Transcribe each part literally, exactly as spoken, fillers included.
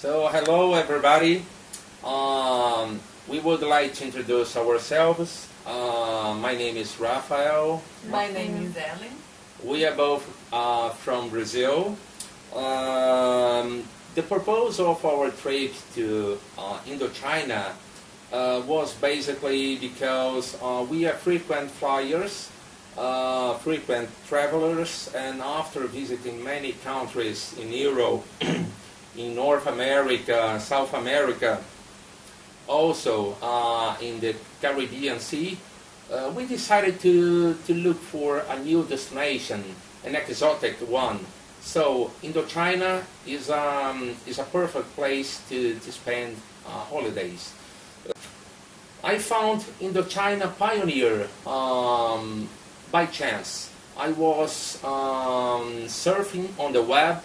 So hello everybody. Um, we would like to introduce ourselves. Uh, my name is Rafael. My name is Ellen. We are both uh, from Brazil. Um, the purpose of our trip to uh, Indochina uh, was basically because uh, we are frequent flyers, uh, frequent travelers, and after visiting many countries in Europe, in North America, South America, also uh, in the Caribbean Sea, uh, we decided to, to look for a new destination, an exotic one. So Indochina is, um, is a perfect place to, to spend uh, holidays. I found Indochina Pioneer um, by chance. I was um, surfing on the web,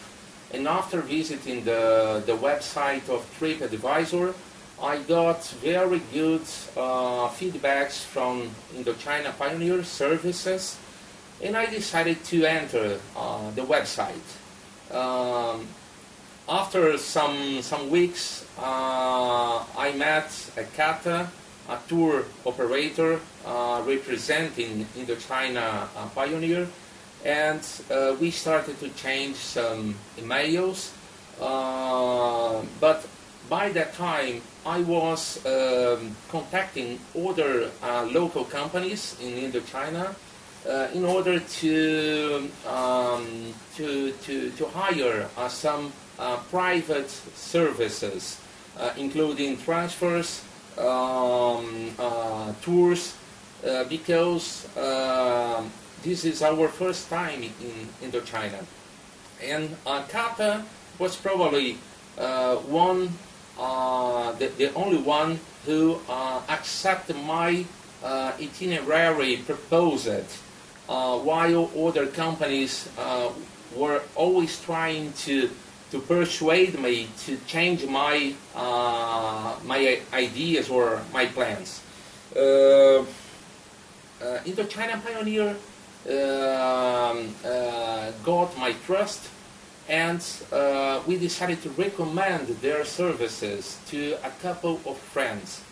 and after visiting the, the website of TripAdvisor, I got very good uh, feedbacks from Indochina Pioneer services, and I decided to enter uh, the website. Um, after some, some weeks, uh, I met Kata, a tour operator uh, representing Indochina uh, Pioneer, and uh, we started to change some emails, uh, but by that time I was um, contacting other uh, local companies in Indochina uh, in order to, um, to, to, to hire uh, some uh, private services, uh, including transfers, um, uh, tours, uh, because uh, this is our first time in Indochina. And uh, Kata was probably uh, one, uh, the, the only one who uh, accepted my uh, itinerary proposed, uh, while other companies uh, were always trying to, to persuade me to change my, uh, my ideas or my plans. Uh, uh, Indochina Pioneer Uh, uh, got my trust, and uh, we decided to recommend their services to a couple of friends.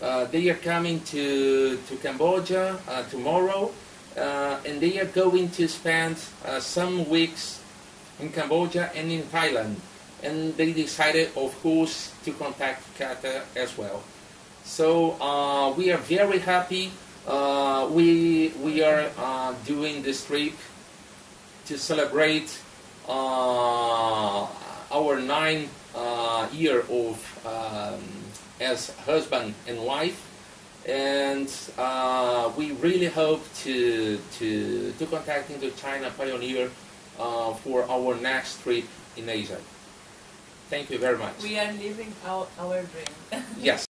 Uh, they are coming to, to Cambodia uh, tomorrow, uh, and they are going to spend uh, some weeks in Cambodia and in Thailand, and they decided, of course, to contact Kata as well. So uh, we are very happy. Uh, we, we are uh, doing this trip to celebrate uh, our nine uh, year of um, as husband and wife, and uh, we really hope to, to, to contact Indochina Pioneer uh, for our next trip in Asia. Thank you very much. We are living our, our dream. Yes.